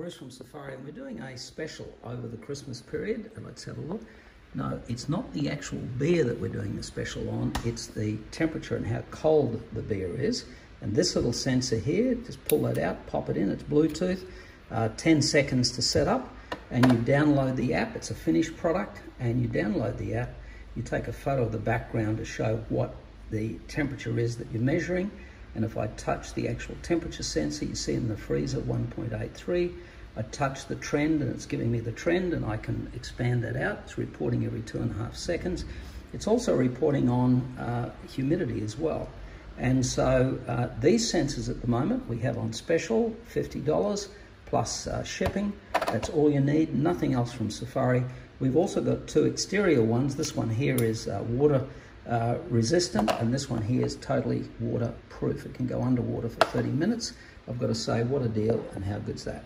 Bruce from Safiery, and we're doing a special over the Christmas period. And let's have a look. No, it's not the actual beer that we're doing the special on. It's the temperature and how cold the beer is. And this little sensor here, just pull that out, pop it in. It's Bluetooth. 10 seconds to set up, and you download the app. It's a finished product, and you download the app. You take a photo of the background to show what the temperature is that you're measuring. And if I touch the actual temperature sensor, you see in the freezer 1.83. I touch the trend, and it's giving me the trend, and I can expand that out. It's reporting every 2.5 seconds. It's also reporting on humidity as well. And so these sensors at the moment we have on special, $50 plus shipping. That's all you need, nothing else from Safiery. We've also got two exterior ones. This one here is water resistant, and this one here is totally waterproof. It can go underwater for 30 minutes. I've got to say, what a deal, and how good's that?